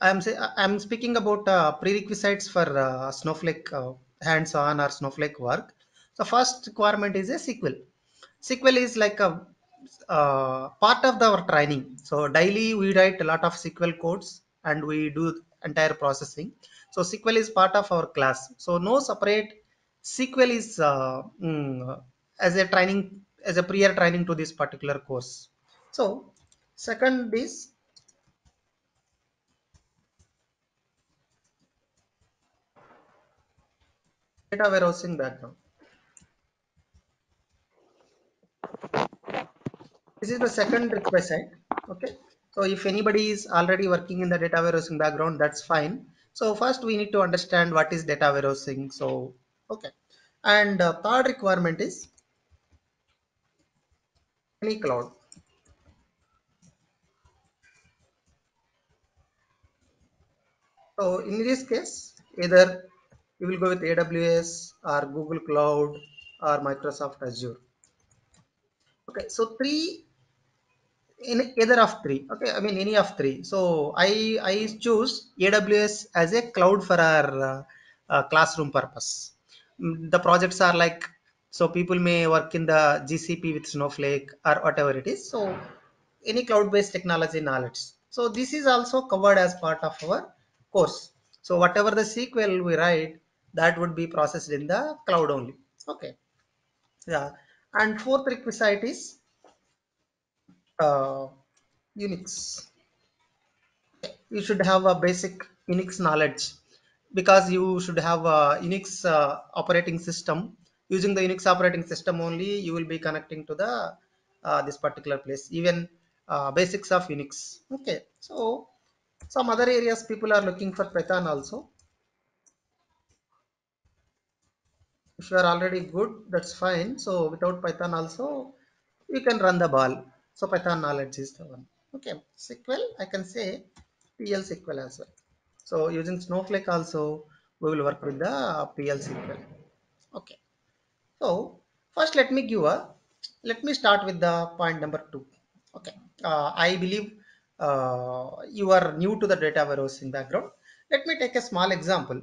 I'm speaking about prerequisites for Snowflake hands-on or Snowflake work. The first requirement is a SQL. SQL is like a part of our training. So daily we write a lot of SQL codes and we do entire processing. So SQL is part of our class. So no separate SQL is as a training, as a prior training to this particular course. So second is data warehousing background. This is the second requisite. Okay, so if anybody is already working in the data warehousing background, that's fine. So first we need to understand what is data warehousing. So okay, and third requirement is any cloud. So in this case, either you will go with AWS or Google Cloud or Microsoft Azure. Okay, so three, in either of three. Okay, I mean any of three. So I choose AWS as a cloud for our classroom purpose. The projects are like, so people may work in the GCP with Snowflake or whatever it is. So any cloud-based technology knowledge. So this is also covered as part of our course. So whatever the SQL we write, that would be processed in the cloud only. Okay. Yeah. And fourth requisite is Unix. You should have a basic Unix knowledge, because you should have a Unix operating system. Using the Unix operating system only, you will be connecting to the this particular place. Even basics of Unix. Okay. So some other areas people are looking for Python also. If you are already good, that's fine. So without Python also, you can run the ball. So Python knowledge is the one. Okay, SQL, I can say PL SQL as well. So using Snowflake also, we will work with the PL SQL. Okay. So first let me start with the point number 2. Okay, I believe you are new to the data warehousing background. Let me take a small example.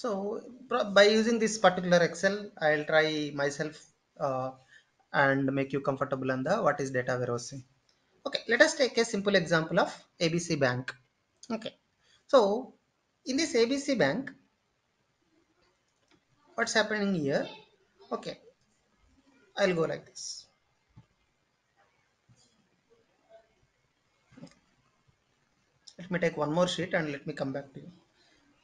So by using this particular Excel, I'll try myself and make you comfortable on the what is data warehousing. Okay, let us take a simple example of ABC Bank. Okay, so in this ABC Bank, what's happening here? Okay, I'll go like this. Let me take one more sheet and let me come back to you.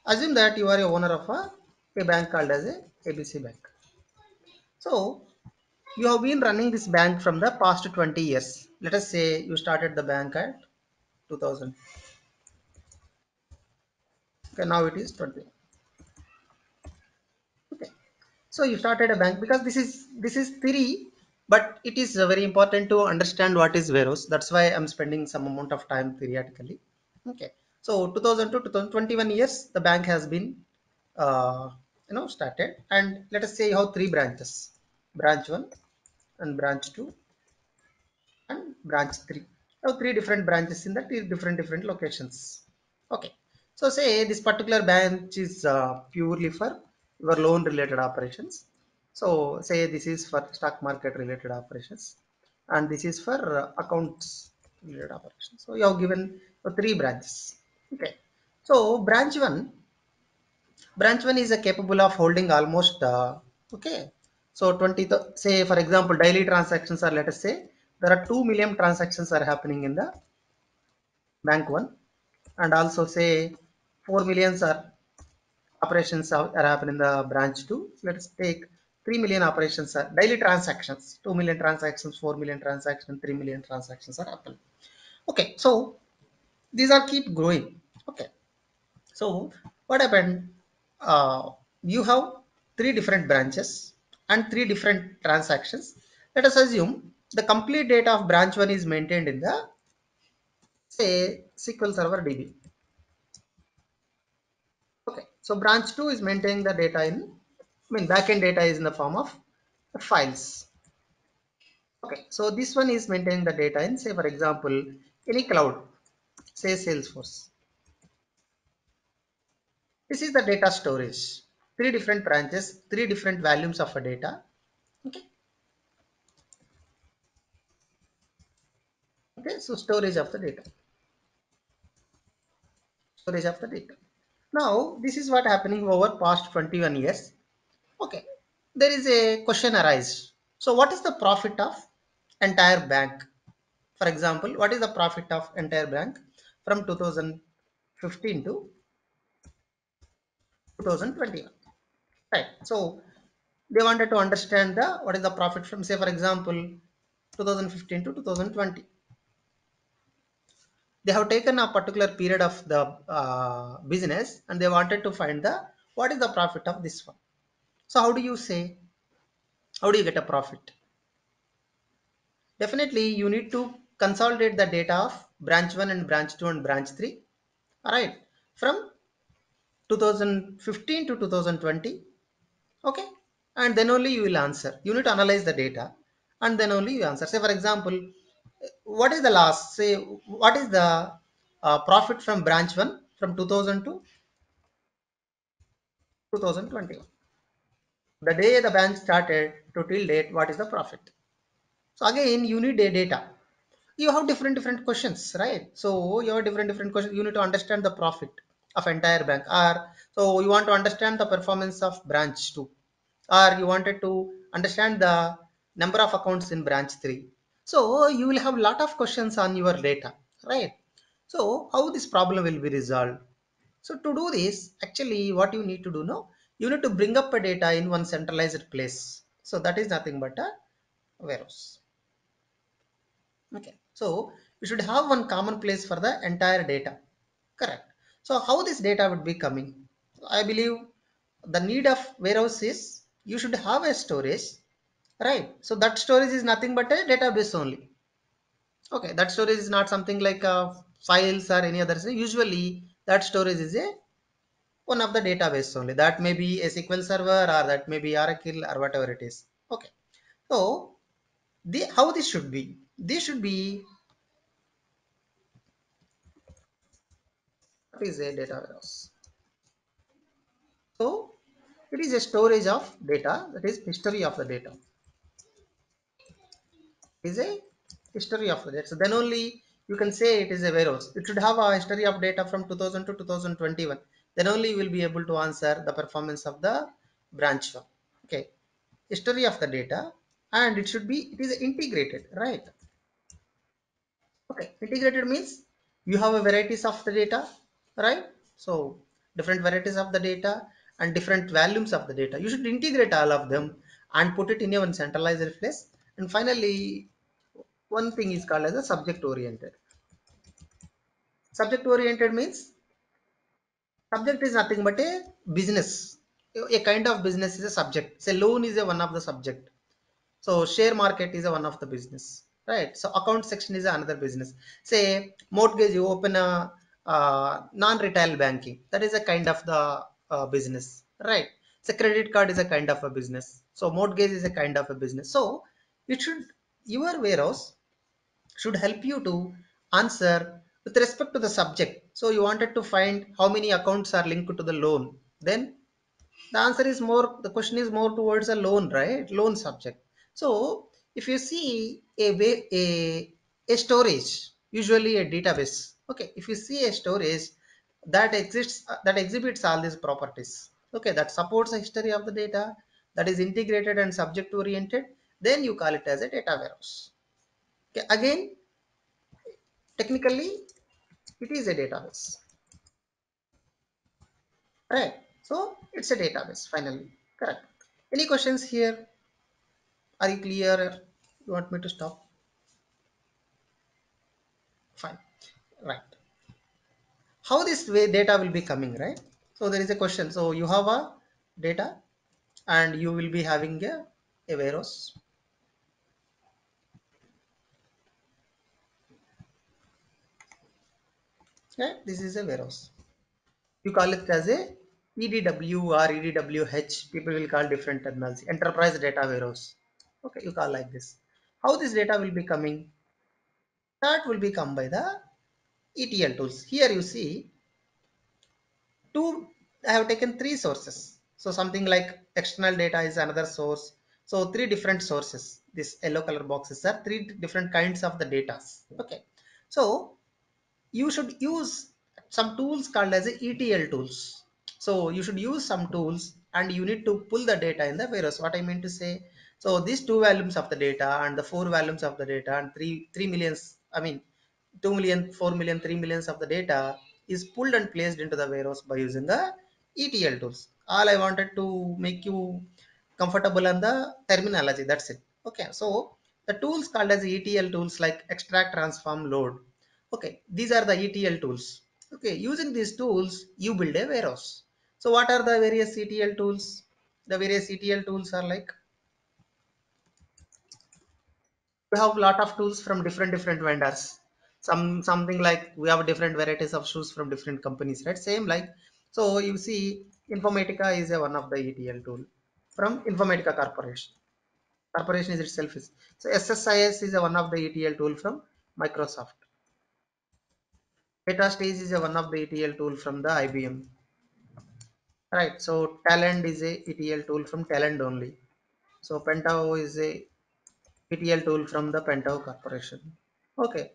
Assume that you are a owner of a bank called as a ABC Bank. So you have been running this bank from the past 20 years. Let us say you started the bank at 2000. Okay, now it is 20. Okay, so you started a bank, because this is theory, but it is very important to understand what is warehouse. That's why I'm spending some amount of time theoretically. Okay. So 2000 to 2021 years, the bank has been, started. And let us say you have three branches, branch 1 and branch 2 and branch 3. You have three different branches in the three different locations. Okay. So say this particular branch is purely for your loan related operations. So say this is for stock market related operations, and this is for accounts related operations. So you have given three branches. Okay, so branch 1 is capable of holding almost okay, so 20, say for example, daily transactions are, let us say there are 2 million transactions are happening in the bank 1, and also say 4 million operations are happening in the branch 2. So let's take 3 million operations are daily transactions, 2 million transactions, 4 million transactions, 3 million transactions are happening. Okay, so these are keep growing. Okay, so what happened? You have 3 different branches and 3 different transactions. Let us assume the complete data of branch 1 is maintained in the say SQL Server DB. Okay, so branch 2 is maintaining the data in, I mean backend data is in the form of the files. Okay, so this one is maintaining the data in, say for example, any cloud, say Salesforce. This is the data storage. 3 different branches, 3 different volumes of a data. Okay. Okay, so storage of the data. Storage of the data. Now, this is what happening over past 21 years. Okay, there is a question arise. So, what is the profit of entire bank? For example, what is the profit of entire bank from 2015 to 2021, right? So they wanted to understand the what is the profit from, say for example, 2015 to 2020. They have taken a particular period of the business and they wanted to find the what is the profit of this one. So how do you say, how do you get a profit? Definitely you need to consolidate the data of branch 1 and branch 2 and branch 3, all right, from 2015 to 2020. Okay, and then only you will answer. You need to analyze the data and then only you answer. Say for example, what is the last, say what is the profit from branch 1 from 2000 to 2021, the day the bank started to till date, what is the profit? So again you need a data. You have different questions, right? So you have different questions. You need to understand the profit of entire bank, or so you want to understand the performance of branch 2, or you wanted to understand the number of accounts in branch 3. So you will have lot of questions on your data, right? So how this problem will be resolved? So to do this, actually what you need to do now, you need to bring up a data in one centralized place. So that is nothing but a warehouse. Okay, so you should have one common place for the entire data, correct? So how this data would be coming? I believe the need of warehouse is you should have a storage, right? So that storage is nothing but a database only. Okay, that storage is not something like files or any other. Usually that storage is a one of the database only. That may be a SQL Server or that may be Oracle or whatever it is. Okay, so how this should be? This should be is a data warehouse. So it is a storage of data, that is history of the data. It is a history of the data. So then only you can say it is a warehouse. It should have a history of data from 2000 to 2021. Then only you will be able to answer the performance of the branch 1. Okay, history of the data, and it should be, it is integrated, right? Okay, integrated means you have a varieties of the data, right? So different varieties of the data and different volumes of the data. You should integrate all of them and put it in your centralized place. And finally, one thing is called as a subject oriented. Subject oriented means subject is nothing but a business. A kind of business is a subject. Say loan is a one of the subject. So share market is a one of the business, right? So account section is another business. Say mortgage, you open a non-retail banking, that is a kind of the business, right? So credit card is a kind of a business. So mortgage is a kind of a business. So it should, your warehouse should help you to answer with respect to the subject. So you wanted to find how many accounts are linked to the loan, then the answer is more, the question is more towards a loan, right? Loan subject. So if you see a storage, usually a database. Okay, if you see a storage that exists, that exhibits all these properties, okay, that supports the history of the data, that is integrated and subject oriented, then you call it as a data warehouse. Okay, again, technically it is a database. Right. So it's a database finally. Correct. Any questions here? Are you clear? You want me to stop? Fine. Right. How this way data will be coming, right? So there is a question. So you have a data and you will be having a warehouse. Okay, this is a warehouse. You call it as a EDW or EDWH. People will call different terminology. Enterprise data warehouse. Okay, you call like this. How this data will be coming? That will be come by the ETL tools. Here you see two. I have taken three sources. So something like external data is another source. So three different sources. This yellow color boxes are three different kinds of the data. Okay. So you should use some tools called as ETL tools. So you should use some tools and you need to pull the data in the warehouse. What I mean to say, so these two volumes of the data and the four volumes of the data and three millions, I mean 2 million, 4 million, 3 millions of the data is pulled and placed into the warehouse by using the ETL tools. All I wanted to make you comfortable on the terminology. That's it. Okay. So the tools called as ETL tools like extract, transform, load. Okay, these are the ETL tools. Okay, using these tools, you build a warehouse. So what are the various ETL tools? The various ETL tools are like, we have a lot of tools from different vendors. Something like we have different varieties of shoes from different companies, right? Same like, so you see Informatica is one of the ETL tool from Informatica Corporation. Corporation is itself is. So SSIS is one of the ETL tool from Microsoft. DataStage is one of the ETL tool from the IBM. Right. So Talend is a ETL tool from Talend only. So Pentaho is a ETL tool from the Pentaho Corporation. Okay.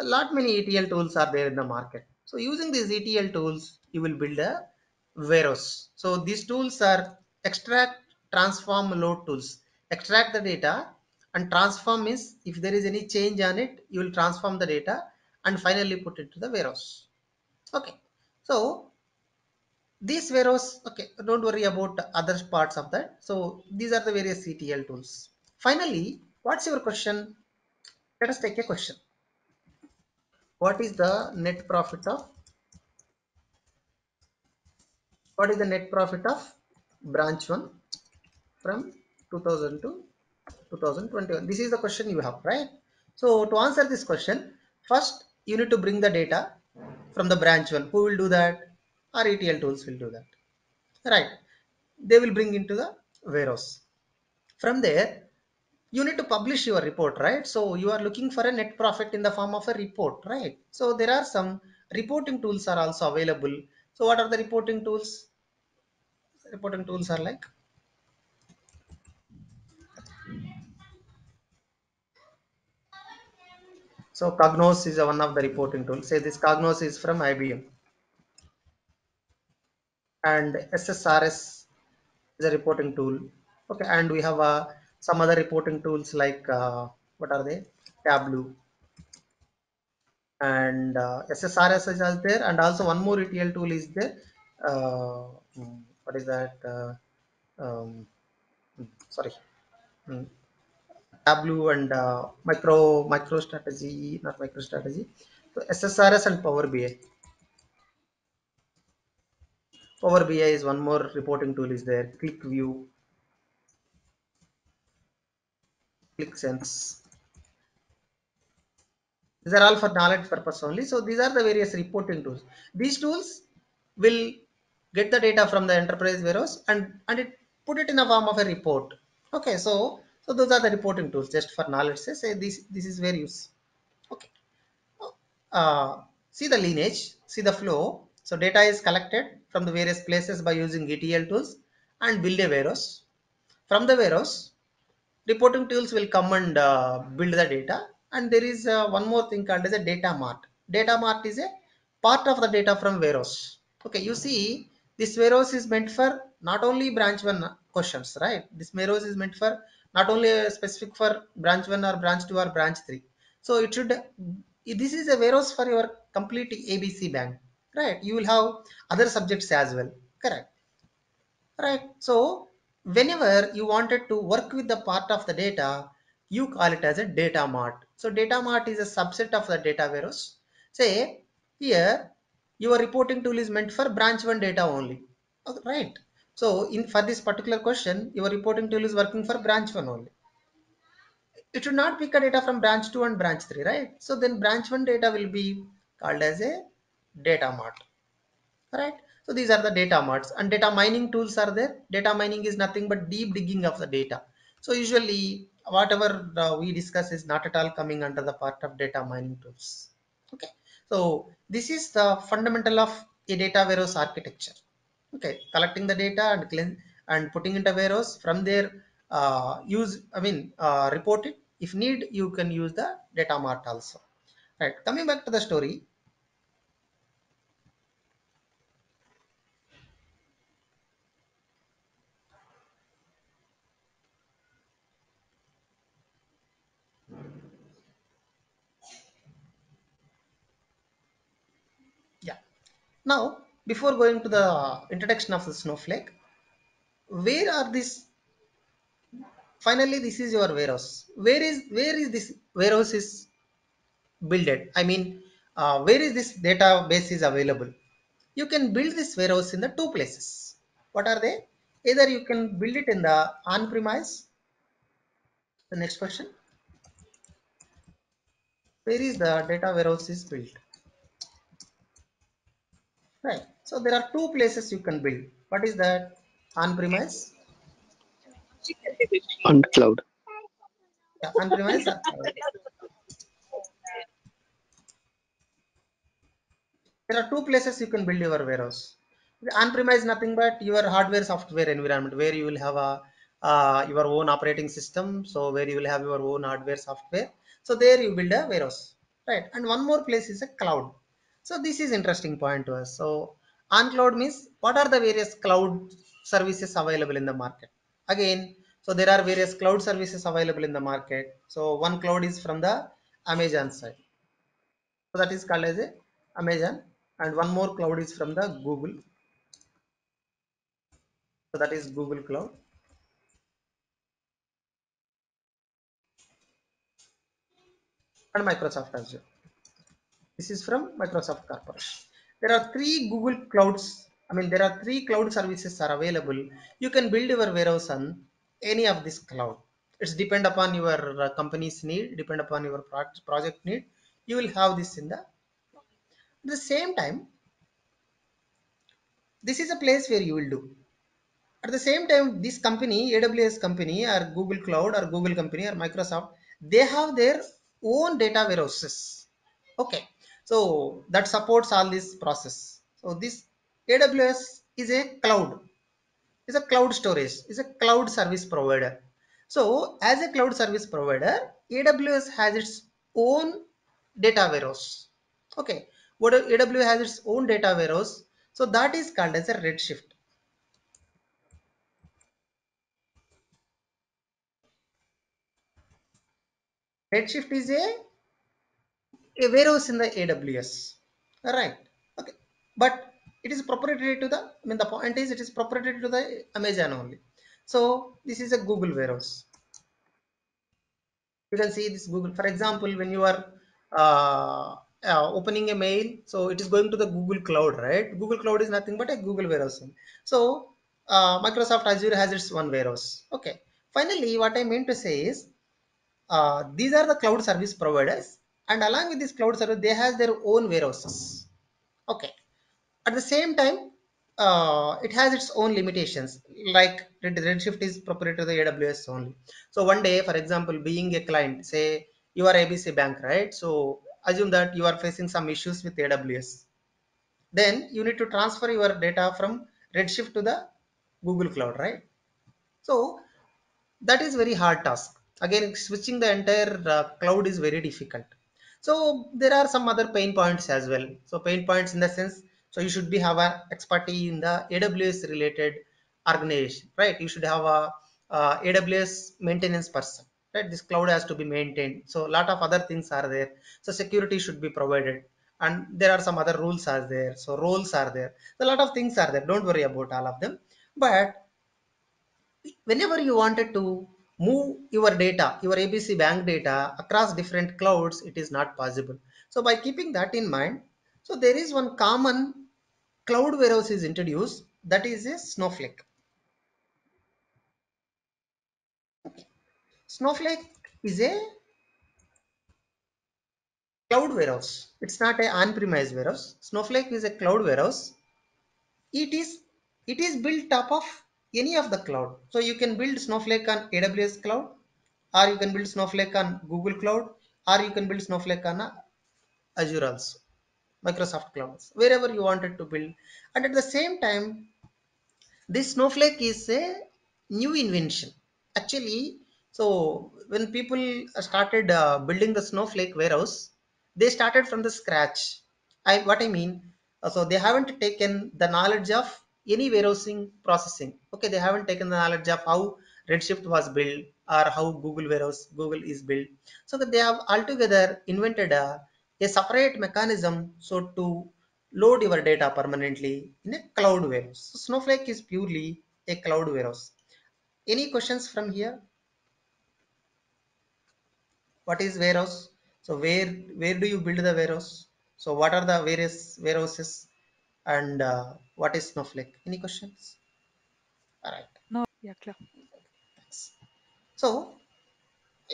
A lot many ETL tools are there in the market. So using these ETL tools, you will build a warehouse. So these tools are extract, transform, load tools. Extract the data and transform is if there is any change on it, you will transform the data and finally put it to the warehouse. Okay, so this warehouse, okay, don't worry about other parts of that. So these are the various ETL tools. Finally, what's your question? Let us take a question. What is the net profit of branch 1 from 2000 to 2021? This is the question you have, right? So to answer this question, first, you need to bring the data from the branch 1. Who will do that? Our ETL tools will do that. Right. They will bring into the warehouse. From there, you need to publish your report, right? So you are looking for a net profit in the form of a report, right? So there are some reporting tools are also available. So what are the reporting tools? Reporting tools are like so Cognos is one of the reporting tools. Say this Cognos is from IBM. And SSRS is a reporting tool. Okay, and we have some other reporting tools like, what are they? Tableau. And SSRS is there. And also one more ETL tool is there. What is that? Tableau and MicroStrategy, so SSRS and Power BI. Power BI is one more reporting tool is there, QlikView, Qlik Sense. These are all for knowledge purpose only. So these are the various reporting tools. These tools will get the data from the enterprise warehouse and it put it in the form of a report. Okay, so those are the reporting tools just for knowledge. Say this is where you see. Okay. See the lineage, see the flow. So data is collected from the various places by using ETL tools and build a warehouse. From the warehouse, reporting tools will come and build the data. And there is one more thing called as a data mart. Data mart is a part of the data from warehouse. Okay, you see this warehouse is meant for not only branch 1 questions, right? This warehouse is meant for not only specific for branch 1 or branch 2 or branch 3. So it should, this is a warehouse for your complete ABC bank, right? You will have other subjects as well. Correct. Right. So whenever you wanted to work with the part of the data, you call it as a data mart. So data mart is a subset of the data warehouse. Say here your reporting tool is meant for branch 1 data only. Right. So for this particular question, your reporting tool is working for branch 1 only. It should not pick a data from branch 2 and branch 3, right? So then branch 1 data will be called as a data mart, right? So these are the data marts, and data mining tools are there. Data mining is nothing but deep digging of the data. So usually whatever we discuss is not at all coming under the part of data mining tools. Okay. So this is the fundamental of a data warehouse architecture. Okay. Collecting the data and putting into warehouse. From there, report it. If need, you can use the data mart also. Right. Coming back to the story. Yeah. Now, before going to the introduction of the Snowflake, where are these? Finally, this is your warehouse. Where is this warehouse is built? I mean, where is this database is available? You can build this warehouse in the two places. What are they? Either you can build it in the on-premise. The next question. Where is the data warehouse is built? Right. So there are two places you can build. What is that? On-premise. On cloud. Yeah, on-premise. There are two places you can build your warehouse. On-premise, nothing but your hardware, software environment, where you will have a your own operating system. So where you will have your own hardware, software. So there you build a warehouse, right? And one more place is a cloud. So this is interesting point to us. So on cloud means what are the various cloud services available in the market? Again, so there are various cloud services available in the market. So one cloud is from the Amazon side. So that is called as a Amazon, and one more cloud is from the Google. So that is Google Cloud. And Microsoft Azure. This is from Microsoft Corporation. There are three Google clouds. I mean, there are three cloud services are available. You can build your warehouse on any of this cloud. It's depend upon your company's need, depend upon your project need. You will have this in the. At the same time, this is a place where you will do. At the same time, this company, AWS company or Google Cloud or Google company or Microsoft, they have their own data warehouses. Okay, so that supports all this process. So this AWS is a cloud storage, is a cloud service provider. So as a cloud service provider, AWS has its own data warehouse. Okay, what AWS has its own data warehouse. So that is called as a Redshift. Redshift is a warehouse in the AWS, right? Okay, but it is proprietary to the, I mean the point is it is proprietary to the Amazon only. So this is a Google warehouse. You can see this Google, for example, when you are opening a mail, so it is going to the Google Cloud, right? Google Cloud is nothing but a Google warehouse. So Microsoft Azure has its own warehouse. Okay, finally what I mean to say is, these are the cloud service providers, and along with this cloud service, they have their own warehouses. Okay. At the same time, it has its own limitations. Like Redshift is proprietary to the AWS only. So one day, for example, being a client, say you are ABC Bank, right? So assume that you are facing some issues with AWS. Then you need to transfer your data from Redshift to the Google Cloud, right? So that is very hard task. Again, switching the entire cloud is very difficult. So there are some other pain points as well. So pain points in the sense, so you should be have an expertise in the AWS related organization, right? You should have a AWS maintenance person, right? This cloud has to be maintained. So a lot of other things are there. So security should be provided. and there are some other rules are there, so roles are there, so a lot of things are there. Don't worry about all of them. But whenever you wanted to move your data, your ABC Bank data across different clouds, it is not possible. So by keeping that in mind, so there is one common cloud warehouse is introduced, that is a Snowflake. Okay. Snowflake is a cloud warehouse. It's not a on-premise warehouse. Snowflake is a cloud warehouse. It is built up of any of the cloud. So you can build Snowflake on AWS cloud, or you can build Snowflake on Google Cloud, or you can build Snowflake on Azure also, Microsoft Cloud, wherever you wanted to build. And at the same time, this Snowflake is a new invention. Actually, so when people started building the Snowflake warehouse, they started from the scratch. What I mean, so they haven't taken the knowledge of any warehousing processing. Okay, they haven't taken the knowledge of how Redshift was built or how Google is built. So that they have altogether invented a separate mechanism so to load your data permanently in a cloud warehouse. So Snowflake is purely a cloud warehouse. Any questions from here? What is warehouse? So where do you build the warehouse? So what are the various warehouses? And what is Snowflake? Any questions? All right. No. Yeah, clear. Thanks. So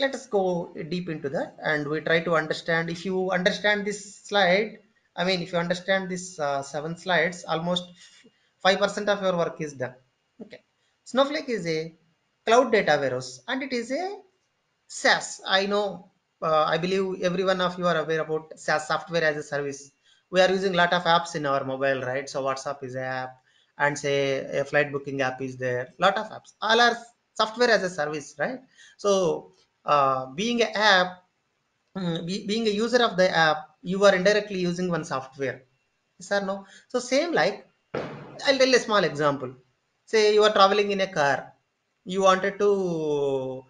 let us go deep into that, and we try to understand. If you understand this slide, I mean, if you understand this 7 slides, almost 5% of your work is done. Okay. Snowflake is a cloud data warehouse, and it is a SaaS. I know, I believe every one of you are aware about SaaS, software as a service. We are using a lot of apps in our mobile, right? So WhatsApp is an app, and say a flight booking app is there. Lot of apps. All are software as a service, right? So being an app, being a user of the app, you are indirectly using one software. Yes or no? So same like, I'll tell a small example. Say you are traveling in a car. You wanted to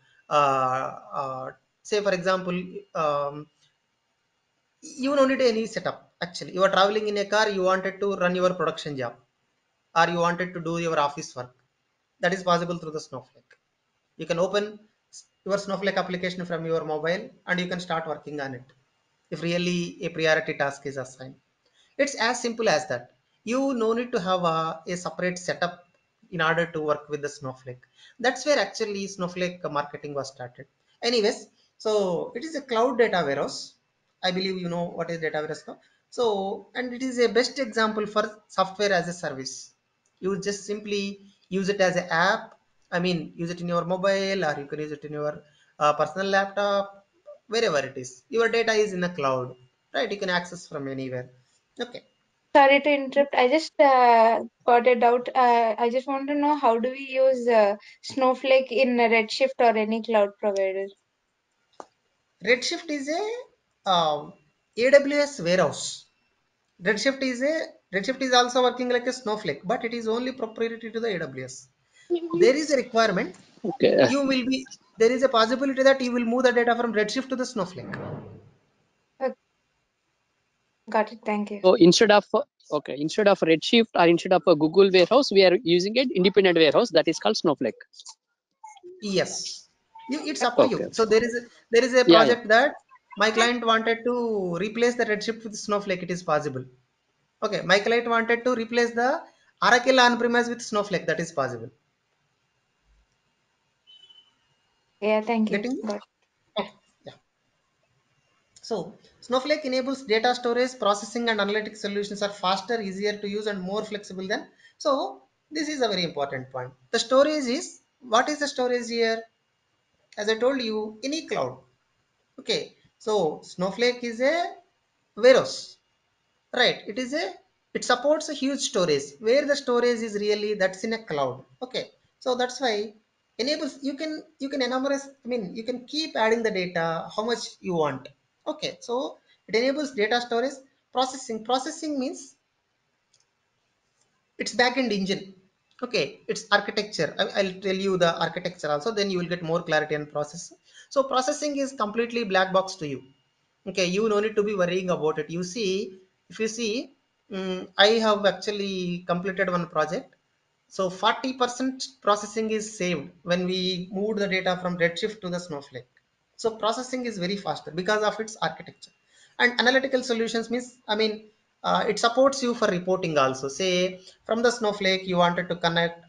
say, for example, you don't need any setup. Actually, you are traveling in a car, you wanted to run your production job, or you wanted to do your office work. That is possible through the Snowflake. You can open your Snowflake application from your mobile and you can start working on it if really a priority task is assigned. It's as simple as that. You no need to have a separate setup in order to work with the Snowflake. That's where actually Snowflake marketing was started. Anyways, so it is a cloud data warehouse. I believe you know what is data warehouse now. So, and it is a best example for software as a service. You just simply use it as an app. I mean, use it in your mobile, or you can use it in your personal laptop, wherever it is. Your data is in the cloud, right? You can access from anywhere. Okay. Sorry to interrupt. I just got a doubt. I just want to know, how do we use Snowflake in Redshift or any cloud provider? Redshift is a AWS warehouse. Redshift is also working like a Snowflake, but it is only proprietary to the AWS. There is a requirement. Okay. There is a possibility that you will move the data from Redshift to the Snowflake. Got it. Thank you. So instead of Redshift or instead of a Google warehouse, we are using an independent warehouse that is called Snowflake. Yes. It's up to you. So there is a project that. My client wanted to replace the Redshift with Snowflake. It is possible. Okay. My client wanted to replace the Oracle on-premise with Snowflake. That is possible. Yeah. Thank you. Yeah. So Snowflake enables data storage, processing, and analytic solutions are faster, easier to use, and more flexible than. So this is a very important point. The storage is, what is the storage here? As I told you, any cloud. Okay. So Snowflake is a warehouse, right? It supports a huge storage. Where the storage is really, that's in a cloud. Okay, so that's why enables. You can enumerate. I mean, you can keep adding the data how much you want. Okay, so it enables data storage, processing. Processing means it's backend engine. Okay, it's architecture. I'll tell you the architecture also, then you will get more clarity on process. So processing is completely black box to you. Okay, you no need to be worrying about it. You see, if you see, I have actually completed one project. So 40% processing is saved when we moved the data from Redshift to the Snowflake. So processing is very faster because of its architecture. And analytical solutions means, I mean, it supports you for reporting also. Say from the Snowflake, you wanted to connect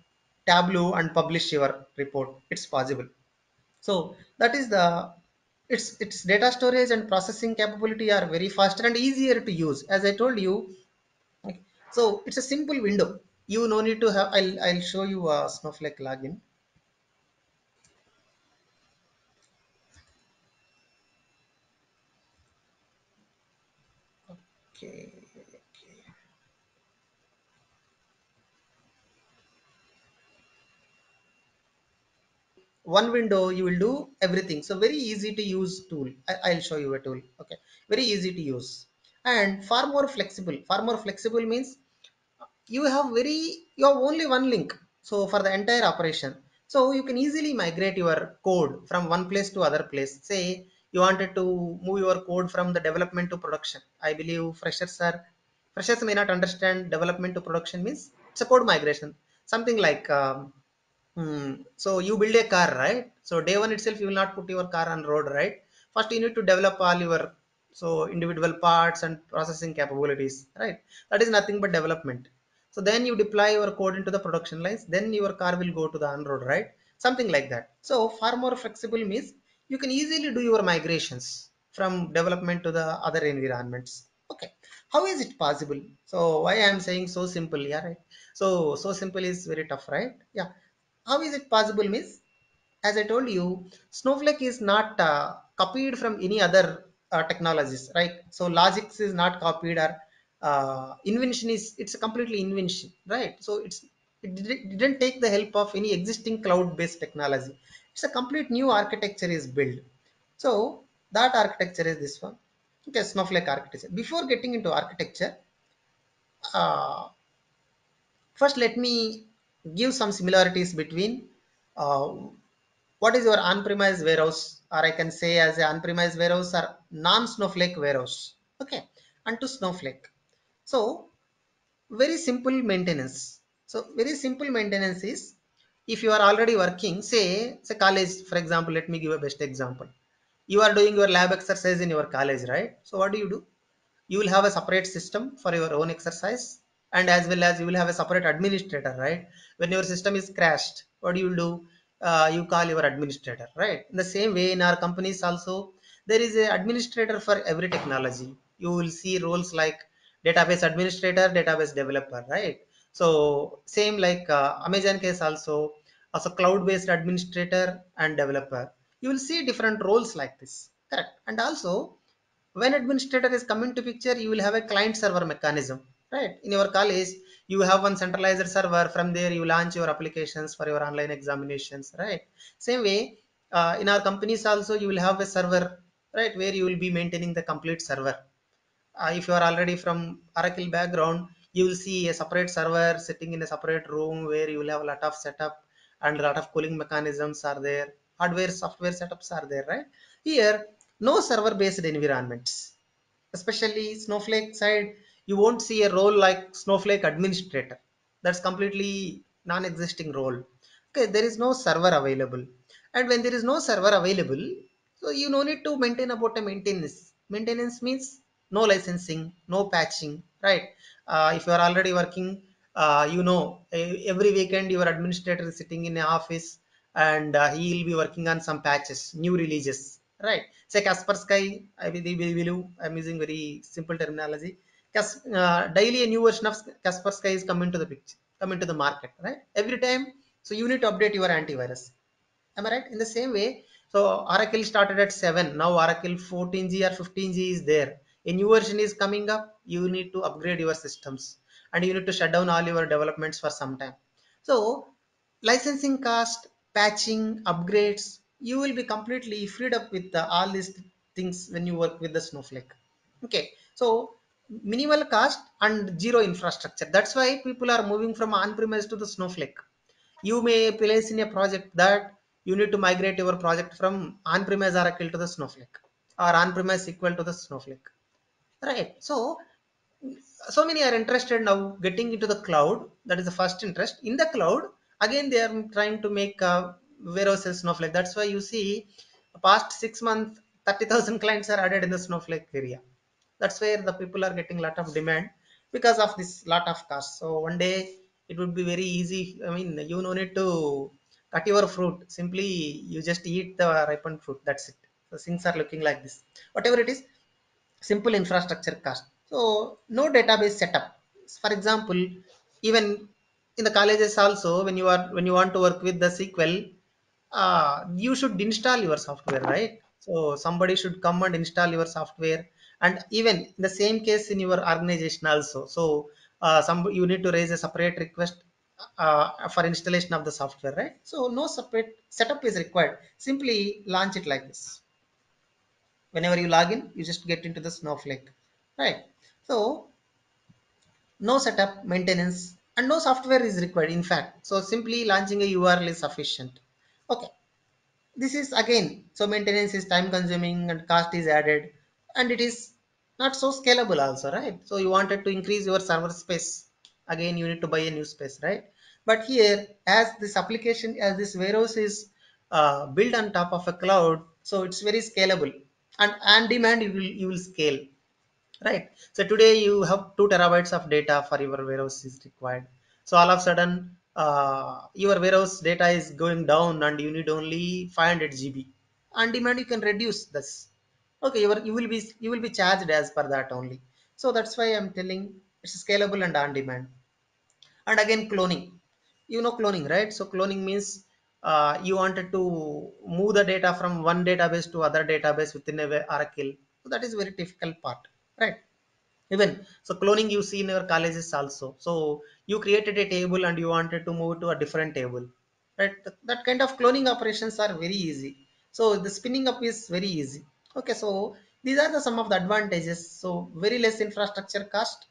Tableau and publish your report. It's possible. So that is the, its data storage and processing capability are very faster and easier to use, as I told you. Okay. So it's a simple window. You no need to have, I'll show you a Snowflake login. Okay. One window you will do everything. So very easy to use tool. I'll show you a tool. Okay. Very easy to use and far more flexible. Far more flexible means you have only one link. So for the entire operation. So you can easily migrate your code from one place to other place. Say you wanted to move your code from the development to production. I believe freshers may not understand development to production means it's a code migration. Something like, so you build a car, right? So day one itself, you will not put your car on road, right? First, you need to develop all your individual parts and processing capabilities, right? That is nothing but development. So then you deploy your code into the production lines. Then your car will go to the on road, right? Something like that. So far more flexible means you can easily do your migrations from development to the other environments. Okay. How is it possible? So why I'm saying so simple, yeah, right? So simple is very tough, right? Yeah. How is it possible means, as I told you, Snowflake is not copied from any other technologies, right? So logics is not copied or invention is, it's a completely invention, right? So it didn't take the help of any existing cloud-based technology. It's a complete new architecture is built. So that architecture is this one. Okay, Snowflake architecture. Before getting into architecture, first let me give some similarities between what is your on-premise warehouse, or I can say as an on-premise warehouse or non-Snowflake warehouse. Okay, and to Snowflake. So very simple maintenance. So very simple maintenance is, if you are already working, say college, for example, let me give a best example. You are doing your lab exercise in your college, right? So what do? You will have a separate system for your own exercise, and as well as you will have a separate administrator, right? When your system is crashed, what do you do? You call your administrator, right? In the same way, in our companies also, there is an administrator for every technology. You will see roles like database administrator, database developer, right? So same like Amazon case also, as a cloud-based administrator and developer. You will see different roles like this, correct? And also, when administrator is coming to picture, you will have a client-server mechanism, right? In your college, you have one centralized server. From there, you launch your applications for your online examinations, right? Same way, in our companies also, you will have a server, right, where you will be maintaining the complete server. If you are already from Oracle background, you will see a separate server sitting in a separate room where you will have a lot of setup and a lot of cooling mechanisms are there. Hardware, software setups are there, right? Here, no server-based environments, especially Snowflake side. You won't see a role like Snowflake administrator. That's completely non-existing role. Okay, there is no server available. And when there is no server available, so you no need to maintain about a maintenance. Maintenance means no licensing, no patching, right? If you are already working, you know, every weekend your administrator is sitting in an office and he will be working on some patches, new releases, right? Say Kaspersky, I believe I'm using very simple terminology. Daily a new version of Kaspersky is coming to the picture, coming to the market, right? Every time, so you need to update your antivirus. Am I right? In the same way, so Oracle started at 7. Now Oracle 14G or 15G is there. A new version is coming up. You need to upgrade your systems, and you need to shut down all your developments for some time. So licensing cost, patching, upgrades, you will be completely freed up with all these things when you work with the Snowflake. Okay, so minimal cost and zero infrastructure. That's why people are moving from on-premise to the Snowflake. You may place in a project that you need to migrate your project from on-premise Oracle to the Snowflake or on-premise SQL to the Snowflake, right? So so many are interested now getting into the cloud. That is the first interest. In the cloud, again, they are trying to make warehouses Snowflake. That's why you see past 6 months, 30,000 clients are added in the Snowflake area. That's where the people are getting a lot of demand because of this lot of cost. So one day it would be very easy. I mean, you no need to cut your fruit. Simply you just eat the ripened fruit. That's it. So things are looking like this. Whatever it is, simple infrastructure cost. So no database setup. For example, even in the colleges also, when you want to work with the SQL, you should install your software, right? So somebody should come and install your software. And even in the same case in your organization also. So you need to raise a separate request for installation of the software, right? So no separate setup is required. Simply launch it like this. Whenever you log in, you just get into the Snowflake, right? So no setup, maintenance, and no software is required, in fact. So simply launching a URL is sufficient. Okay. This is again, so maintenance is time consuming and cost is added. And it is not so scalable also, right? So you wanted to increase your server space. Again, you need to buy a new space, right? But here, as this application, as this warehouse is built on top of a cloud, so it's very scalable. And on demand, you will scale, right? So today you have 2 terabytes of data for your warehouse is required. So all of a sudden, your warehouse data is going down and you need only 500 GB. On demand, you can reduce this. Okay, you will be charged as per that only. So that's why I'm telling it's scalable and on demand. And again, cloning. You know cloning, right? So cloning means you wanted to move the data from one database to other database within a Oracle. So that is very difficult part, right? Even so, cloning you see in your colleges also. So you created a table and you wanted to move to a different table, right? That kind of cloning operations are very easy. So the spinning up is very easy. Okay, so these are some of the advantages. So very less infrastructure cost,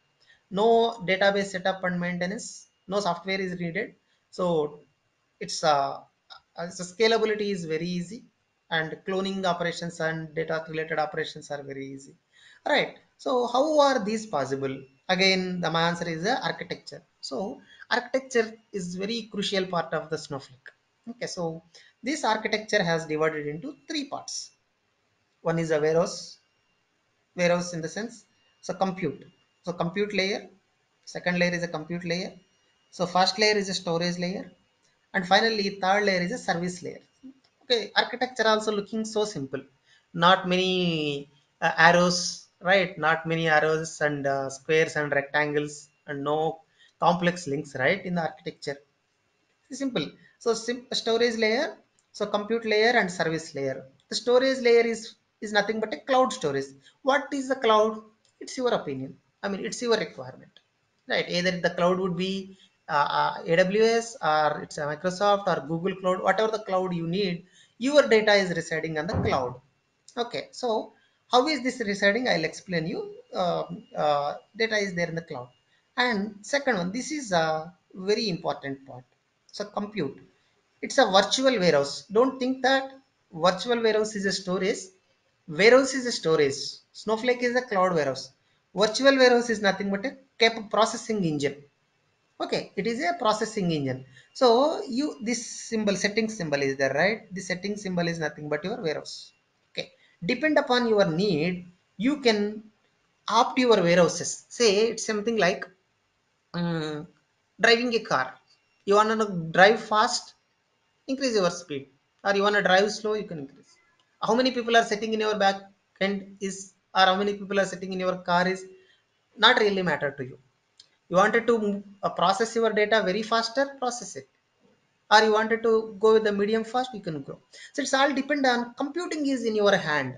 no database setup and maintenance, no software is needed. So it's scalability is very easy, and cloning operations and data related operations are very easy. All right. So how are these possible? Again, the my answer is the architecture. So architecture is very crucial part of the Snowflake. Okay, so this architecture has divided into 3 parts. One is a warehouse in the sense, so compute. So compute layer, second layer is a compute layer. So first layer is a storage layer. And finally, third layer is a service layer. Okay, architecture also looking so simple. Not many arrows, right? Not many arrows and squares and rectangles and no complex links, right? In the architecture, it's simple. So storage layer, so compute layer and service layer. The storage layer is nothing but a cloud storage. What is the cloud? It's your opinion. I mean, it's your requirement, right? Either the cloud would be AWS or it's a Microsoft or Google Cloud, whatever the cloud you need, your data is residing on the cloud. Okay, so how is this residing? I'll explain you. Data is there in the cloud. And second one, this is a very important part. So compute. It's a virtual warehouse. Don't think that virtual warehouse is a storage. Warehouse is a storage. Snowflake is a cloud warehouse. Virtual warehouse is nothing but a processing engine. Okay, it is a processing engine. So this symbol, setting symbol is there, right? The setting symbol is nothing but your warehouse. Okay, depend upon your need, you can opt your warehouses. Say it's something like driving a car. You want to drive fast, increase your speed. Or you want to drive slow, you can increase. How many people are sitting in your back end is, or how many people are sitting in your car is not really matter to you. You wanted to process your data very faster, process it. Or you wanted to go with the medium fast, you can go. So it's all depend on computing is in your hand.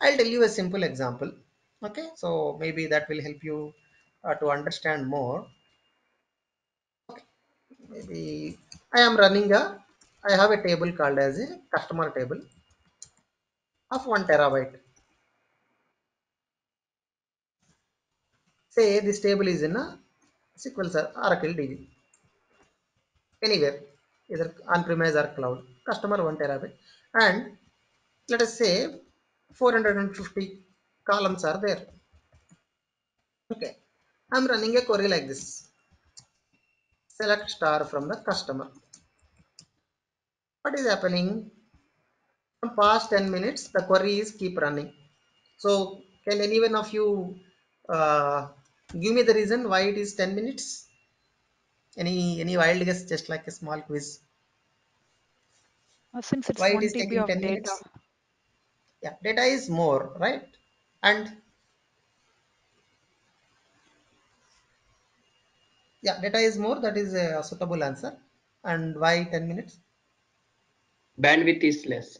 I'll tell you a simple example. Okay, so maybe that will help you to understand more. Okay, maybe I am running a. I have a table called as a customer table of 1 terabyte. Say this table is in a SQL Server, Oracle DB, anywhere, either on-premise or cloud, customer 1 terabyte. And let us say 450 columns are there. Okay, I'm running a query like this. Select star from the customer. What is happening? From past 10 minutes, the queries keep running. So can anyone of you give me the reason why it is 10 minutes? Any wild guess, just like a small quiz? Since it's why it is taking 10 minutes? Yeah, data is more, right? And yeah, data is more, that is a suitable answer. And why 10 minutes? Bandwidth is less.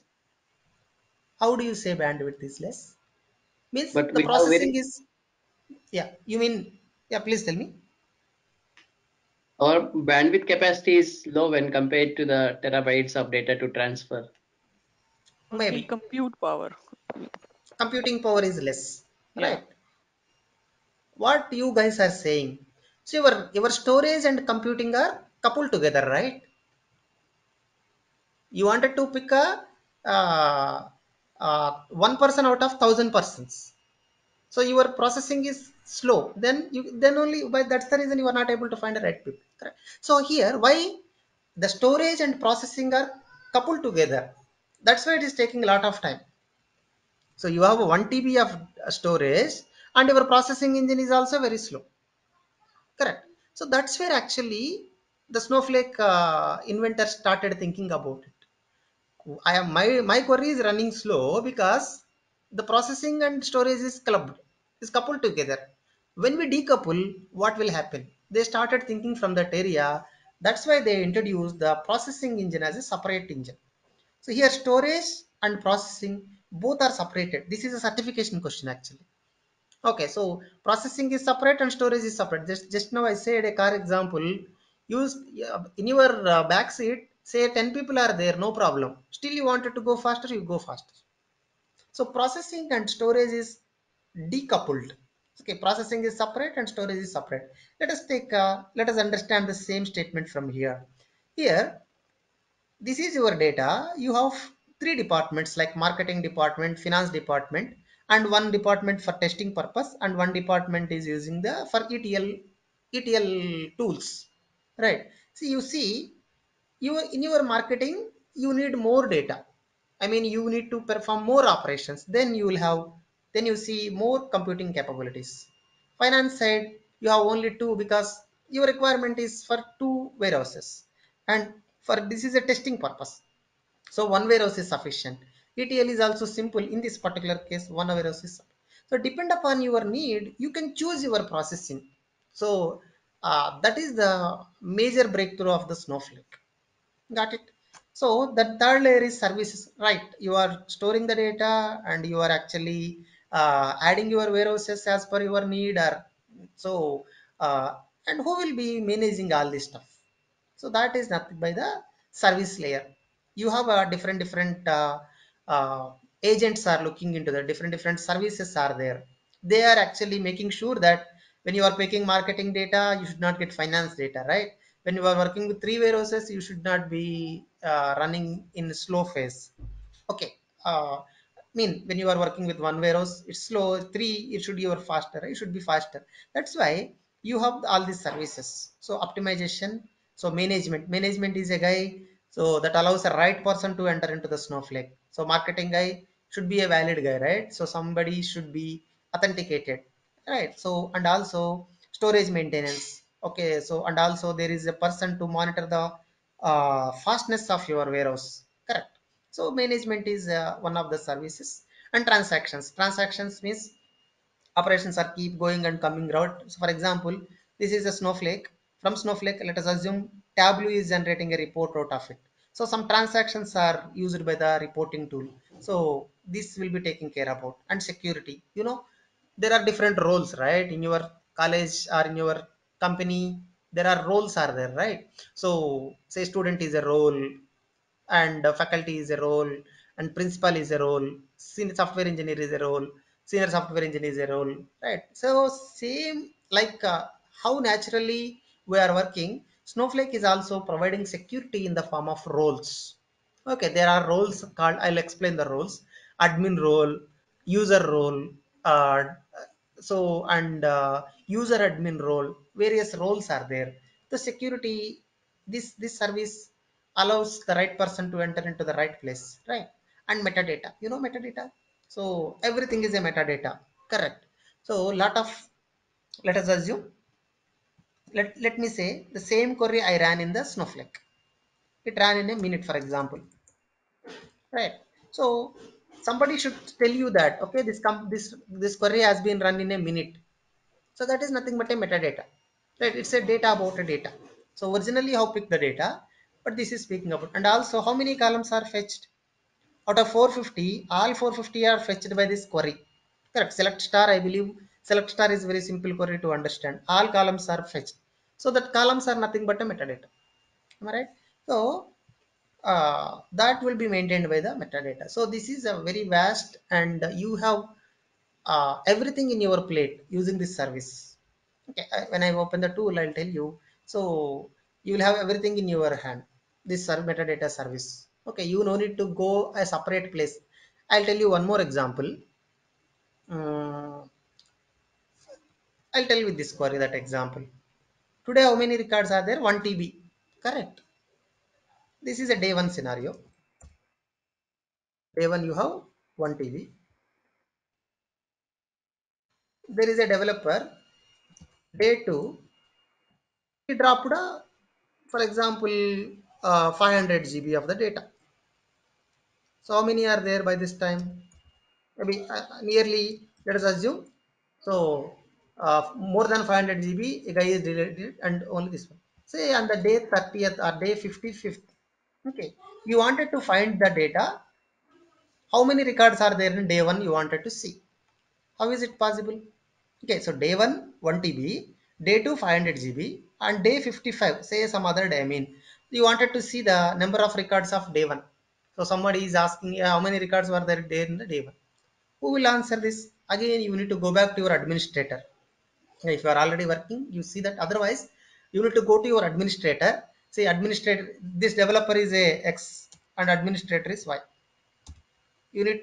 How do you say bandwidth is less? Means but the processing is, yeah, you mean, yeah, please tell me. Our bandwidth capacity is low when compared to the terabytes of data to transfer. Maybe compute power. Computing power is less, yeah. Right? What you guys are saying? So your storage and computing are coupled together, right? You wanted to pick a one person out of 1,000 persons. So your processing is slow. Then only that's the reason you are not able to find the right people. Correct? So here, why the storage and processing are coupled together? That's why it is taking a lot of time. So you have 1 TB of storage and your processing engine is also very slow. Correct. So that's where actually the Snowflake inventor started thinking about it. I am my query is running slow because the processing and storage is coupled together. When we decouple, what will happen? They started thinking from that area. That's why they introduced the processing engine as a separate engine. So here storage and processing both are separated. This is a certification question actually. Okay, so processing is separate and storage is separate. Just now I said a car example. Use in your back seat, say 10 people are there, no problem. Still you wanted to go faster, you go faster. So processing and storage is decoupled. Okay, processing is separate and storage is separate. Let us understand the same statement from here. Here, this is your data. You have 3 departments like marketing department, finance department, and 1 department for testing purpose, and 1 department is using for ETL tools. Right. So you see, in your marketing, you need more data. I mean, you need to perform more operations. Then you see more computing capabilities. Finance side, you have only 2 because your requirement is for 2 warehouses. And for this is a testing purpose. So 1 warehouse is sufficient. ETL is also simple. In this particular case, 1 warehouse is sufficient. So depend upon your need, you can choose your processing. So that is the major breakthrough of the Snowflake. Got it? So the 3rd layer is services, right? You are storing the data and you are actually adding your warehouses as per your need, or so and who will be managing all this stuff? So that is nothing by the service layer. You have a different agents are looking into the different services are there. They are actually making sure that when you are picking marketing data, you should not get finance data, right? When you are working with 3 warehouses, you should not be running in slow phase. Okay, when you are working with 1 warehouse, it's slow. 3, it should be faster. It should be faster. That's why you have all these services. So optimization, so management is a guy. So that allows the right person to enter into the Snowflake. So marketing guy should be a valid guy, right? So somebody should be authenticated. Right. So, and also storage maintenance. Okay. So, and also there is a person to monitor the fastness of your warehouse. Correct. So management is 1 of the services, and transactions. Transactions means operations are keep going and coming out. So for example, this is a Snowflake. From Snowflake, let us assume Tableau is generating a report out of it. So some transactions are used by the reporting tool. So this will be taken care about. And security, you know, there are different roles, right? In your college or in your company, there are roles are there, right? So say student is a role, and faculty is a role, and principal is a role, senior software engineer is a role, senior software engineer is a role, right? So same like how naturally we are working, Snowflake is also providing security in the form of roles. Okay, there are roles called, I'll explain the roles, admin role, user role, so and user admin role, various roles are there. The security, this service allows the right person to enter into the right place, right? And metadata, you know metadata. So everything is a metadata, correct? So lot of, let us assume, let me say the same query I ran in the Snowflake. It ran in a minute, for example, right? So somebody should tell you that, okay, this query has been run in a minute. So that is nothing but a metadata, right? It's a data about a data. So originally how pick the data, but this is speaking about. And also how many columns are fetched? Out of 450, all 450 are fetched by this query, correct? Select star, I believe select star is very simple query to understand. All columns are fetched. So that columns are nothing but a metadata, am I right? So that will be maintained by the metadata. So this is a very vast, and you have everything in your plate using this service. Okay, when I open the tool, I'll tell you. So you will have everything in your hand, this metadata service. Okay, you no need to go a separate place. I'll tell you one more example. I'll tell you with this query that example. Today, how many records are there? 1 TB, correct? This is a day one scenario. Day one, you have 1 TB. There is a developer. Day two, he dropped a, for example, 500 GB of the data. So how many are there by this time? Maybe nearly, let us assume, so more than 500 GB a guy is deleted, and only this one, say on the day 30th or day 55th. Okay, you wanted to find the data, how many records are there in day one, you wanted to see. How is it possible? Okay, so day one 1 TB, day two 500 GB, and day 55, say some other day, I mean, you wanted to see the number of records of day one. So somebody is asking, yeah, how many records were there in the day one? Who will answer this? Again, you need to go back to your administrator. If you are already working, you see that. Otherwise, you need to go to your administrator. Say, administrator, this developer is a X and administrator is Y. You need,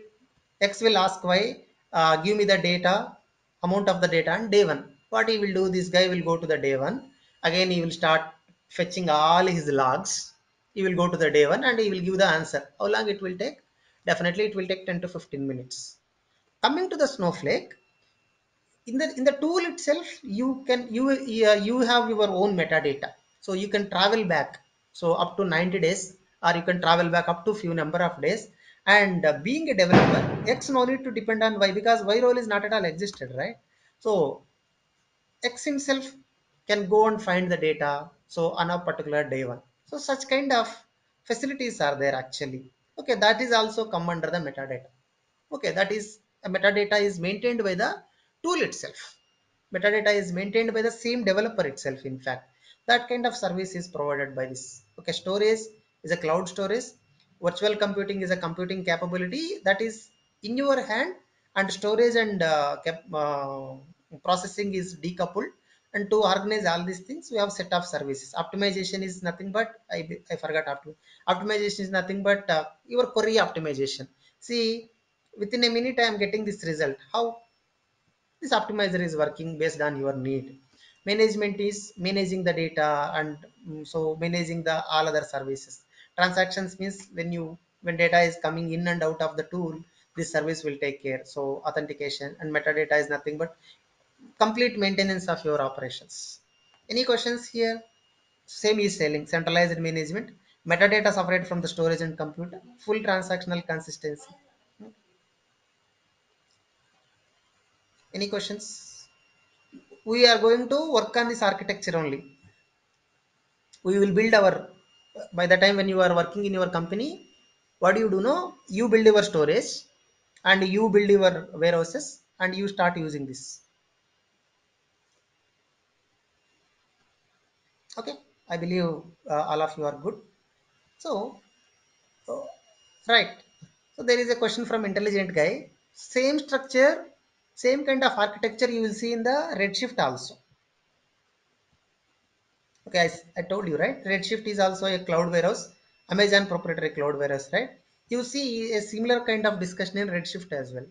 X will ask Y, give me the data, amount of the data on day one. What he will do, this guy will go to the day one. Again, he will start fetching all his logs. He will go to the day one and he will give the answer. How long it will take? Definitely it will take 10 to 15 minutes. Coming to the Snowflake, in the tool itself, you can you have your own metadata. So you can travel back, so up to 90 days, or you can travel back up to few number of days. And being a developer, X no need to depend on Y, because Y role is not at all existed, right? So X himself can go and find the data, so on a particular day one. So such kind of facilities are there actually. Okay, that is also come under the metadata. Okay, that is a metadata is maintained by the tool itself. Metadata is maintained by the same developer itself. In fact, that kind of service is provided by this. Okay, storage is a cloud storage. Virtual computing is a computing capability that is in your hand, and storage and processing is decoupled. And to organize all these things, we have set of services. Optimization is nothing but, I forgot, optimization is nothing but your query optimization. See, within a minute, I am getting this result. How? This optimizer is working based on your need. Management is managing the data, and so managing the all other services. Transactions means when data is coming in and out of the tool, this service will take care. So authentication, and metadata is nothing but complete maintenance of your operations. Any questions here? Same is selling, centralized management, metadata separate from the storage and computer, full transactional consistency. Any questions? We are going to work on this architecture only. We will build our, by the time when you are working in your company, what do you do now? You build your storage and you build your warehouses and you start using this. Okay, I believe all of you are good. So, right. So there is a question from intelligent guy. Same structure, same kind of architecture you will see in the Redshift also. Okay, I told you, right? Redshift is also a cloud warehouse, Amazon proprietary cloud warehouse, right? You see a similar kind of discussion in Redshift as well.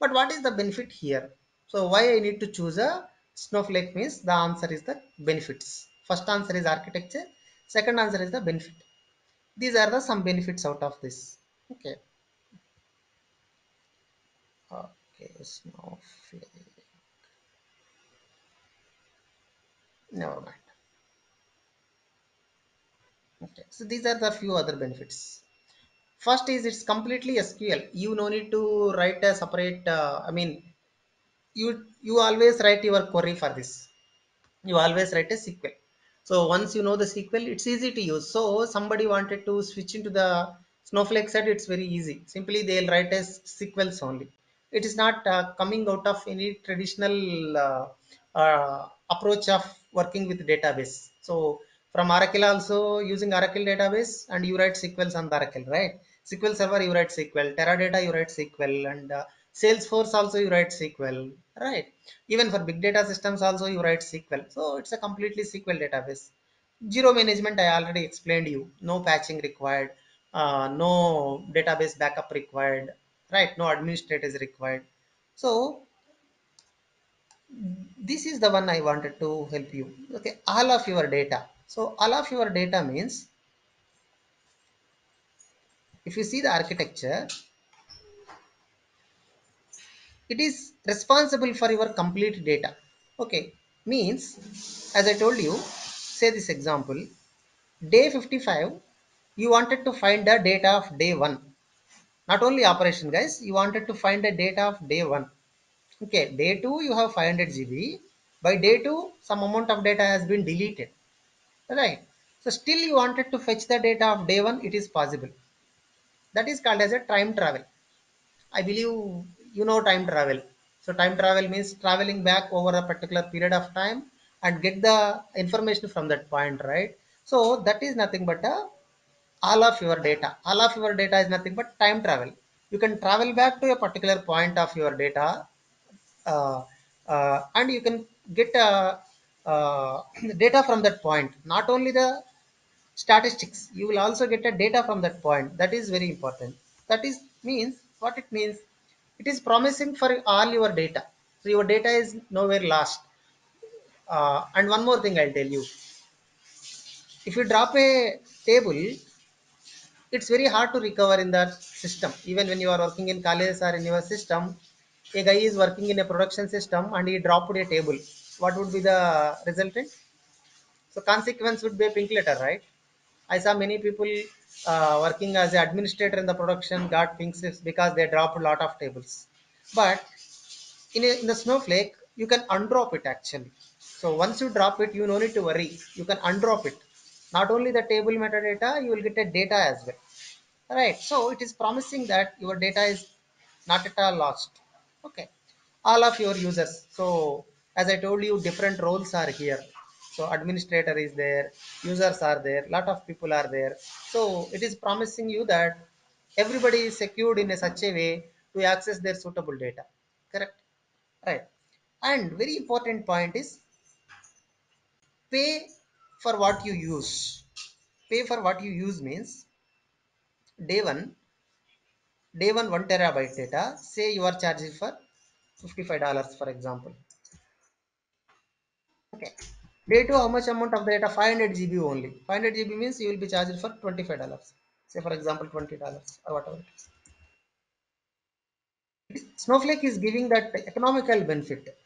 But what is the benefit here? So why I need to choose a Snowflake means the answer is the benefits. First answer is architecture, second answer is the benefit. These are the some benefits out of this. Okay. Okay, Snowflake. Never mind. Okay, so these are the few other benefits. First is it's completely SQL. You no need to write a separate, you always write your query for this. You always write a SQL. So once you know the SQL, it's easy to use. So somebody wanted to switch into the Snowflake set, it's very easy. Simply they'll write as SQLs only. It is not coming out of any traditional approach of working with database. So from Oracle also using Oracle database and you write SQLs on the Oracle, right? SQL Server you write SQL, Teradata you write SQL, and Salesforce also you write SQL, right? Even for big data systems also you write SQL. So it's a completely SQL database. Zero management I already explained you. No patching required. No database backup required, right? No administrators required. So this is the one I wanted to help you. Okay, all of your data. So all of your data means, if you see the architecture, it is responsible for your complete data. Okay, means as I told you, say this example, day 55. You wanted to find the data of day 1. Not only operation guys, you wanted to find the data of day 1. Okay, day 2 you have 500 GB. By day 2 some amount of data has been deleted. Right. So still you wanted to fetch the data of day 1, it is possible. That is called as a time travel. I believe you know time travel. So time travel means traveling back over a particular period of time and get the information from that point, right? So that is nothing but a all of your data. All of your data is nothing but time travel. You can travel back to a particular point of your data and you can get data from that point. Not only the statistics, you will also get a data from that point. That is very important. That is means what it means. It is promising for all your data. So your data is nowhere lost. And one more thing I'll tell you. If you drop a table, it's very hard to recover in that system. Even when you are working in college or in your system, a guy is working in a production system and he dropped a table. What would be the resultant? So consequence would be a pink letter, right? I saw many people working as an administrator in the production got pink slips because they dropped a lot of tables. But in the Snowflake, you can undrop it actually. So once you drop it, you no need to worry. You can undrop it. Not only the table metadata, you will get a data as well. All right. So it is promising that your data is not at all lost. Okay. All of your users. So as I told you, different roles are here. So administrator is there, users are there, lot of people are there. So it is promising you that everybody is secured in such a way to access their suitable data. Correct. Right. And very important point is pay for what you use. Pay for what you use means day one 1 terabyte data, say you are charging for $55 for example. Okay, day 2 how much amount of data? 500 GB only. 500 GB means you will be charged for $25, say for example $20 or whatever it is. Snowflake is giving that economical benefit.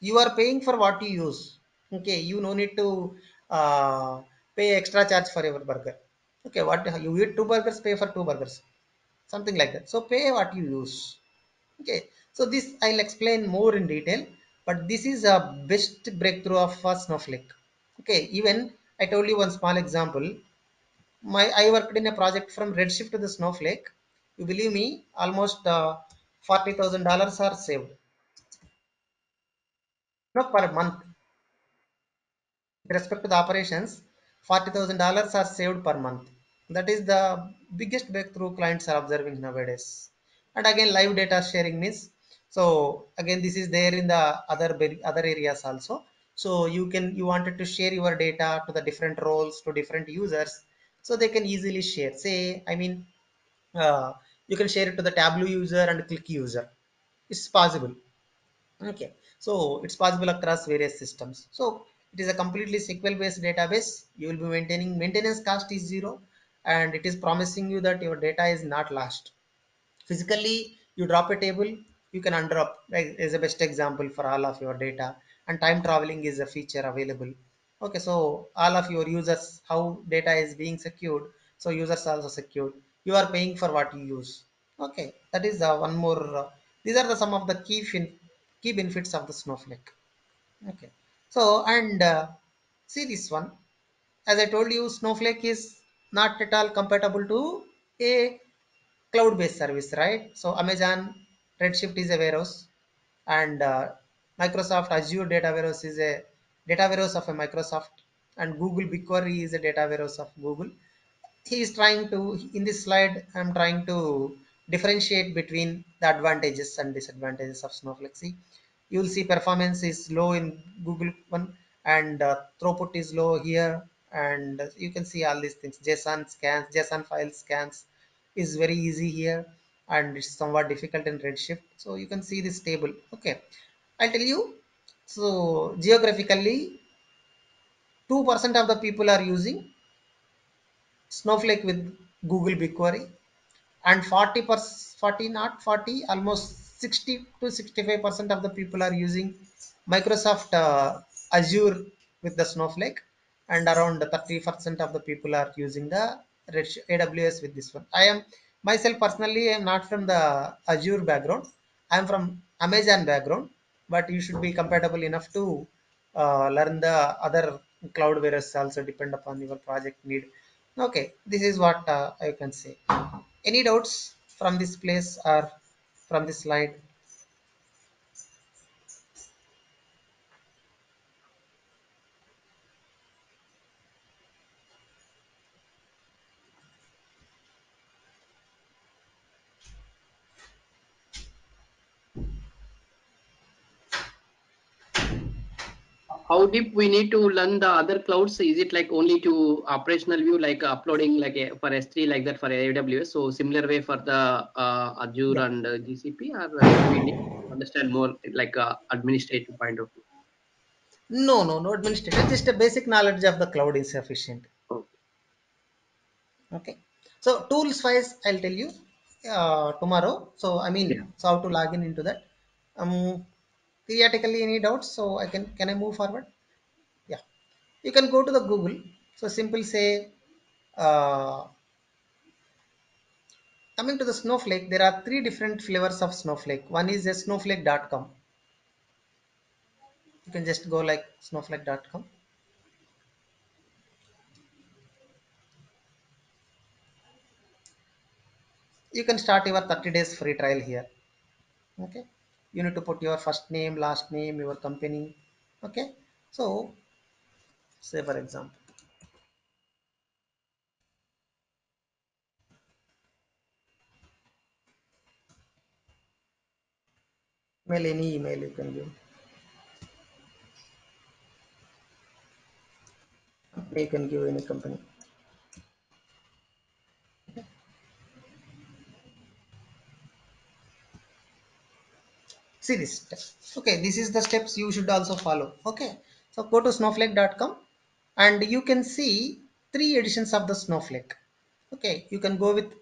You are paying for what you use. Okay, you no need to pay extra charge for your burger. Okay, what you eat 2 burgers, pay for 2 burgers, something like that. So pay what you use. Okay, so this I'll explain more in detail, but this is a best breakthrough of Snowflake. Okay, even I told you one small example. I worked in a project from Redshift to the Snowflake. You believe me, almost $40,000 are saved. No, per month. With respect to the operations, $40,000 are saved per month. That is the biggest breakthrough clients are observing nowadays. And again, live data sharing means, so again this is there in the other areas also. So you wanted to share your data to the different roles, to different users, so they can easily share. Say you can share it to the Tableau user and Qlik user. It's possible. Okay, So it's possible across various systems. So it is a completely SQL based database. You will be maintaining, maintenance cost is zero, and it is promising you that your data is not lost. Physically, you drop a table, you can undrop, like is the best example for all of your data, and time traveling is a feature available. Okay, so all of your users, how data is being secured, so users also secured. You are paying for what you use. Okay, that is one more. These are the some of the key benefits of the Snowflake. Okay, so and see this one. As I told you, Snowflake is not at all compatible to a cloud-based service, right? So Amazon Redshift is a warehouse, and Microsoft Azure data warehouse is a data warehouse of a Microsoft, and Google BigQuery is a data warehouse of Google. He is trying to, in this slide, I'm trying to differentiate between the advantages and disadvantages of Snowflake. See, you will see performance is low in Google one, and throughput is low here, and you can see all these things. JSON scans, JSON file scans is very easy here, and it's somewhat difficult in Redshift. So you can see this table. Okay, I'll tell you. So geographically, 2% of the people are using Snowflake with Google BigQuery, and almost 60 to 65% of the people are using Microsoft Azure with the Snowflake, and around 30% of the people are using the AWS with this one. I am myself personally, I am not from the Azure background. I am from Amazon background. But you should be compatible enough to learn the other cloud various also depend upon your project need. Okay, this is what I can say. Any doubts from this place or from this slide? How deep we need to learn the other clouds? Is it like only to operational view, like uploading like for S3 like that for AWS? So similar way for the Azure and GCP, or we need to understand more like administrative point of view? No administrative. Just a basic knowledge of the cloud is sufficient. Okay. So tools wise, I'll tell you tomorrow. So I mean, so how to log in into that. Theoretically, any doubts? So I can I move forward? Yeah, you can go to the Google. So simple say, coming to the Snowflake, there are three different flavors of Snowflake. One is a snowflake.com. You can just go like snowflake.com. You can start your 30 days free trial here. Okay. You need to put your first name, last name, your company. Okay, so say for example, email, any email you can give. You can give any company. See this step. Okay, this is the steps you should also follow. Okay, so go to snowflake.com and you can see three editions of the Snowflake. Okay, you can go with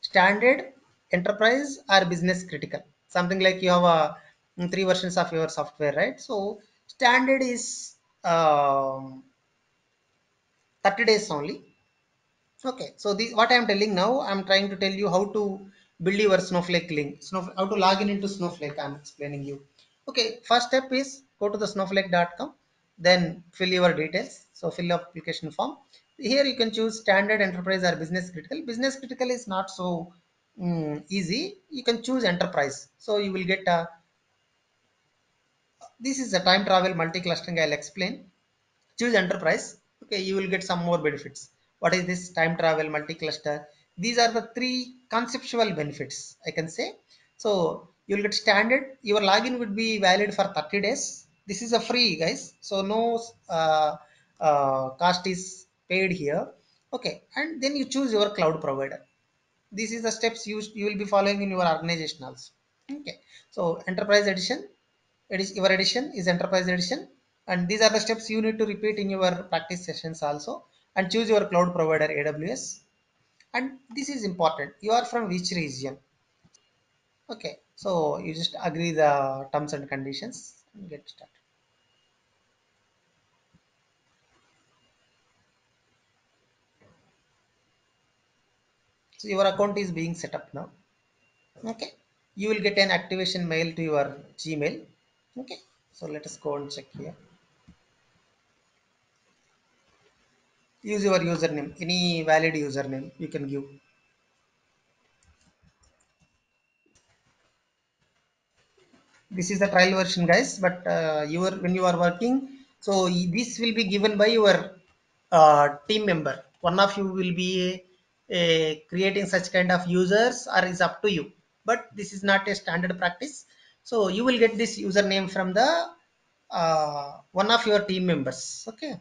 standard, enterprise, or business critical. Something like you have three versions of your software, right? So standard is 30 days only. Okay, so this what I am telling now, I am trying to tell you how to build your Snowflake link, how to log in into Snowflake. I'm explaining you. Okay, first step is go to the snowflake.com, then fill your details. So fill the application form. Here you can choose standard, enterprise, or business critical. Business critical is not so easy. You can choose enterprise. So you will get a, this is a time travel multi-clustering, I'll explain. Choose enterprise. Okay, you will get some more benefits. What is this time travel multi-cluster? These are the three conceptual benefits I can say. So you'll get standard. Your login would be valid for 30 days. This is a free, guys. So no cost is paid here. Okay, and then you choose your cloud provider. This is the steps you will be following in your organization also. Okay, so enterprise edition, your edition is enterprise edition, and these are the steps you need to repeat in your practice sessions also, and choose your cloud provider AWS. And this is important, you are from which region. Okay, so you just agree the terms and conditions and get started. So your account is being set up now. Okay, you will get an activation mail to your Gmail. Okay, so let us go and check here. Use your username, any valid username you can give. This is the trial version, guys, but when you are working, so this will be given by your team member. One of you will be creating such kind of users, or is up to you, but this is not a standard practice. So you will get this username from the one of your team members. Okay.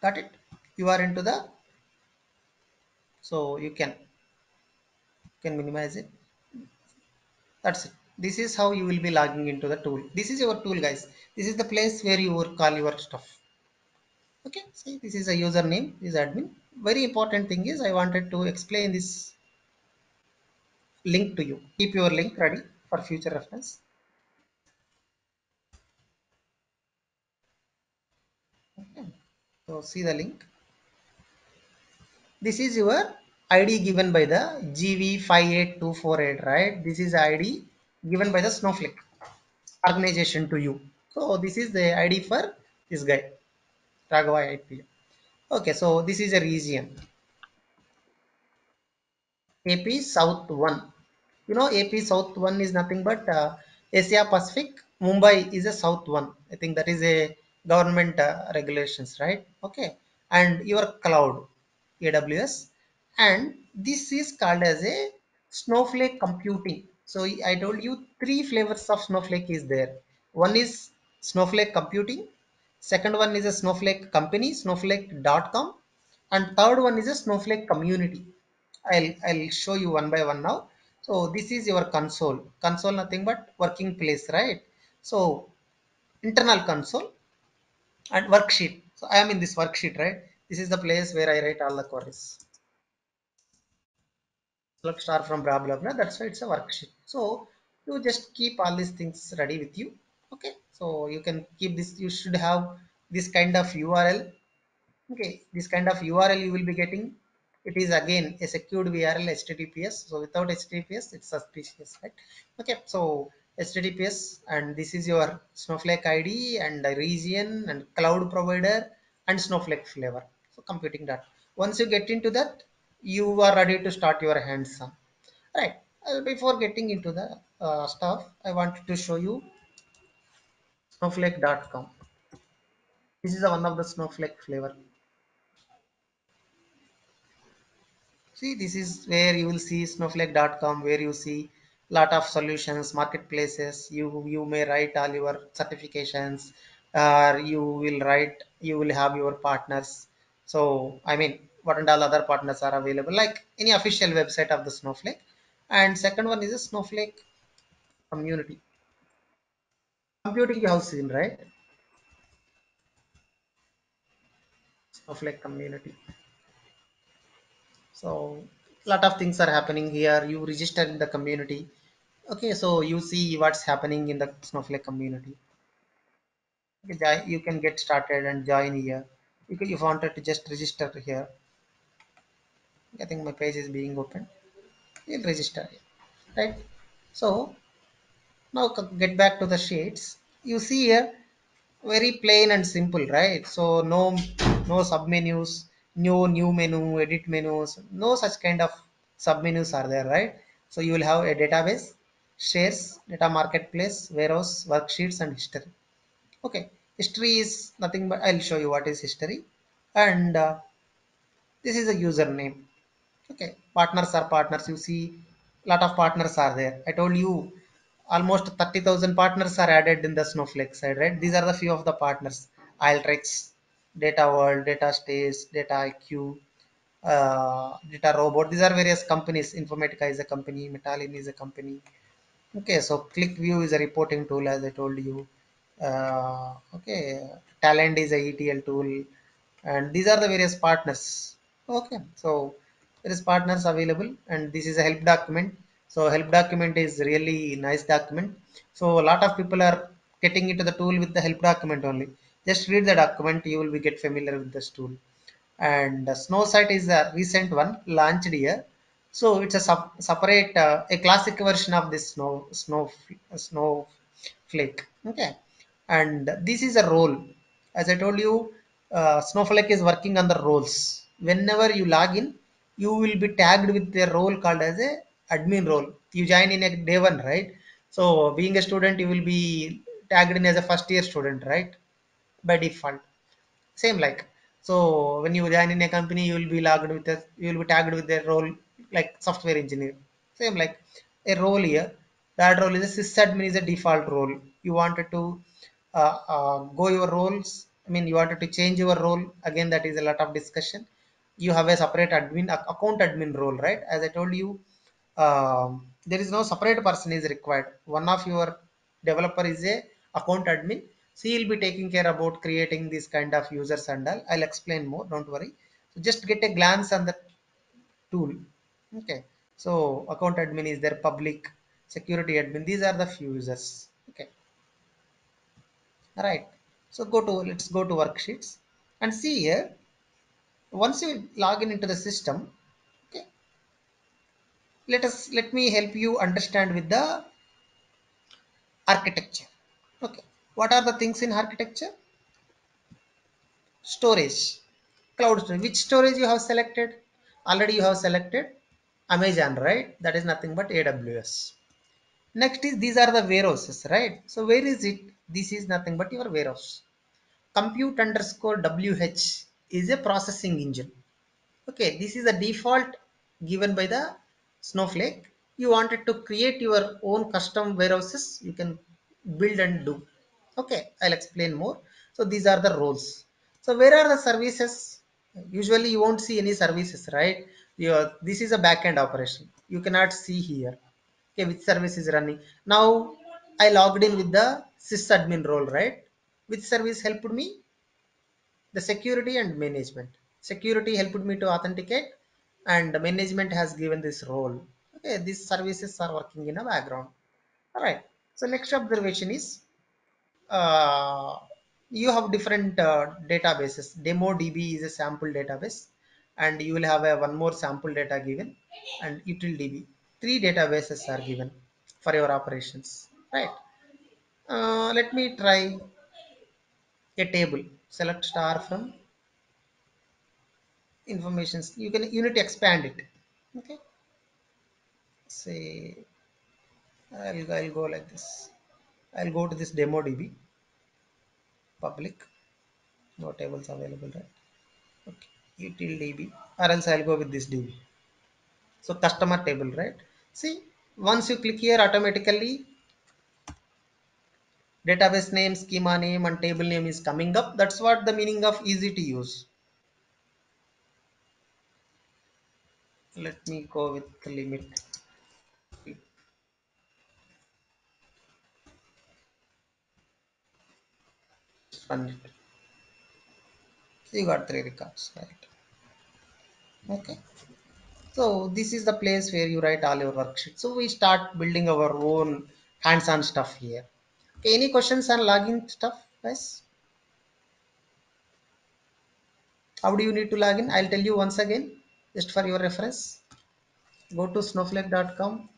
Got it? You are into the, so you can minimize it. That's it. This is how you will be logging into the tool. This is your tool, guys. This is the place where you will call your stuff. Okay, see, this is a username, this is admin. Very important thing is I wanted to explain this link to you. Keep your link ready for future reference. Okay. So see the link. This is your ID given by the GV58248, right? This is ID given by the Snowflake organization to you. So this is the ID for this guy, Raghava IP. Okay, so this is a region. AP South 1. You know, AP South 1 is nothing but Asia Pacific. Mumbai is a South 1. I think that is a government regulations, right? Okay, and your cloud AWS, and this is called as a Snowflake computing. So I told you three flavors of Snowflake is there. One is Snowflake computing, second one is a Snowflake company, snowflake.com, and third one is a Snowflake community. I'll show you one by one now. So this is your console, nothing but working place, right? So internal console and worksheet. So I am in this worksheet, right? This is the place where I write all the queries. Star from blah blah blah. That's why it's a worksheet. So you just keep all these things ready with you. Okay. So you can keep this. You should have this kind of URL. Okay. This kind of URL you will be getting. It is again a secured URL, HTTPS. So without HTTPS, it's suspicious, right? Okay. So HTTPS, and this is your Snowflake ID and region and cloud provider and Snowflake flavor. So computing that. Once you get into that, you are ready to start your hands-on. Right. Before getting into the stuff, I wanted to show you Snowflake.com. This is one of the Snowflake flavor. See, this is where you will see Snowflake.com, where you see lot of solutions, marketplaces. You may write all your certifications, or you will have your partners. So I mean, what and all other partners are available, like any official website of the Snowflake. And second one is a Snowflake community. Computing you have seen, right? Snowflake community. So lot of things are happening here. You register in the community. Okay, so you see what's happening in the Snowflake community. Okay, you can get started and join here. If you wanted to just register here, I think my page is being opened. You'll register here, right? So now get back to the sheets. You see here, very plain and simple, right? So no submenus, no new menu, edit menus, no such kind of submenus are there, right? So you will have a database, shares, data marketplace, warehouse, worksheets, and history. Okay. History is nothing but I'll show you what is history, and this is a username. Okay, partners are partners. You see, lot of partners are there. I told you, almost 30,000 partners are added in the Snowflake side, right? These are the few of the partners: Alteryx, Data World, DataStage, DataIQ, Data Robot. These are various companies. Informatica is a company, Metalin is a company. Okay, so QlikView is a reporting tool, as I told you. Okay, Talend is a ETL tool, and these are the various partners. Okay, so there is partners available, and this is a help document. So help document is really nice document. So a lot of people are getting into the tool with the help document only. Just read the document, you will be get familiar with this tool. And Snowsite is a recent one launched here. So it's a separate, a classic version of this Snowflake. Okay, and this is a role. As I told you, Snowflake is working on the roles. Whenever you log in, you will be tagged with a role called as a admin role. You join in a day one, right? So being a student, you will be tagged in as a first year student, right? By default, same like. So when you join in a company, you will be tagged with a role like software engineer, same like a role here. That role is a sysadmin, is a default role. You wanted to go your roles, I mean you wanted to change your role, again that is a lot of discussion. You have a separate admin, account admin role, right? As I told you, there is no separate person is required. One of your developer is a account admin. So he'll be taking care about creating these kind of users and all. I'll explain more, don't worry. So just get a glance on the tool. Okay, so account admin is there, public, security admin, these are the few users. Okay, all right. So let's go to worksheets and see here. Once you log in into the system, okay, let me help you understand with the architecture. Okay, what are the things in architecture? Storage, cloud storage. Which storage you have selected? Already you have selected Amazon, right? That is nothing but AWS. Next is, these are the warehouses, right? So where is it? This is nothing but your warehouse. Compute_WH is a processing engine. Okay, this is a default given by the Snowflake. You wanted to create your own custom warehouses, you can build and do. Okay, I'll explain more. So these are the roles. So where are the services? Usually you won't see any services, right? This is a back-end operation. You cannot see here. Okay, which service is running. Now I logged in with the sysadmin role, right? Which service helped me? The security and management. Security helped me to authenticate, and the management has given this role. Okay, these services are working in a background. All right. So next observation is, you have different databases. DemoDB is a sample database, and you will have one more sample data given, and UtilDB. 3 databases are given for your operations. Right. Let me try a table. Select star from information. You need to expand it. Okay. Say I'll go like this. I'll go to this demo DB. Public. No tables available, right? Okay. Util DB. Or else I'll go with this DB. So customer table, right? See, once you click here, automatically database name, schema name and table name is coming up. That's what the meaning of easy to use. Let me go with the limit. You got 3 records, right? Okay. So this is the place where you write all your worksheets. So we start building our own hands-on stuff here. Okay, any questions on login stuff, guys? How do you need to log in? I'll tell you once again, just for your reference. Go to snowflake.com.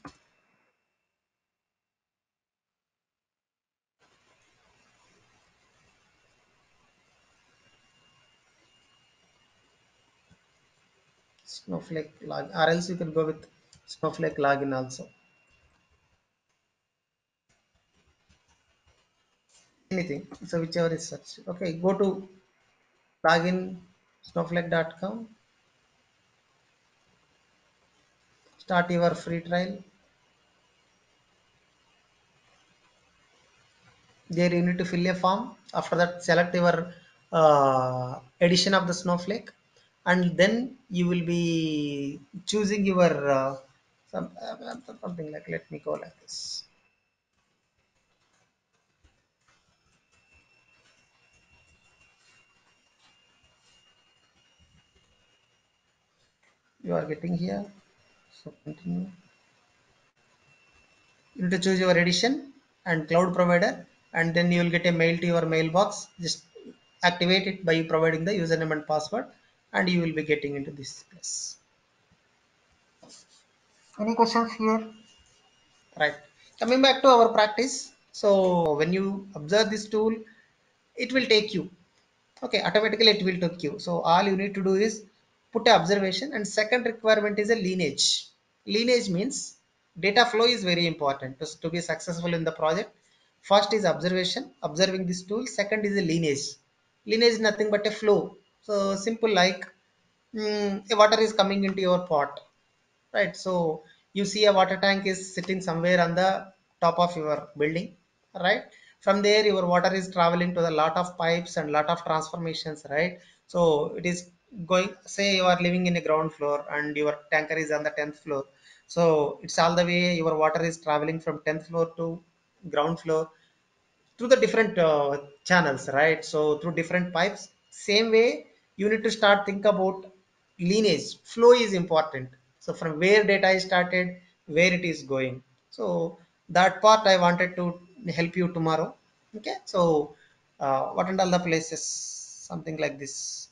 Snowflake login, or else you can go with Snowflake login also. Anything, so whichever is such. Okay, go to login snowflake.com. Start your free trial. There you need to fill a form. After that, select your edition of the Snowflake. and then you will be choosing your something like, let me go like this. You are getting here, so continue. You need to choose your edition and cloud provider, and then you will get a mail to your mailbox. Just activate it by providing the username and password, and you will be getting into this place. Any questions here? Right, coming back to our practice. So when you observe this tool, it will take you, okay, automatically it will take you. So all you need to do is put an observation, and second requirement is a lineage. Lineage means data flow is very important to be successful in the project. First is observation, observing this tool. Second is a lineage. Lineage is nothing but a flow. So simple like a water is coming into your pot, right? So you see a water tank is sitting somewhere on the top of your building, right? From there your water is traveling to the lot of pipes and lot of transformations, right? So it is going, say you are living in a ground floor and your tanker is on the 10th floor. So it's all the way your water is traveling from 10th floor to ground floor through the different channels, right? So through different pipes. Same way you need to start think about lineage. Flow is important. So from where data is started, where it is going. So that part I wanted to help you tomorrow. Okay, so what and all the places, something like this.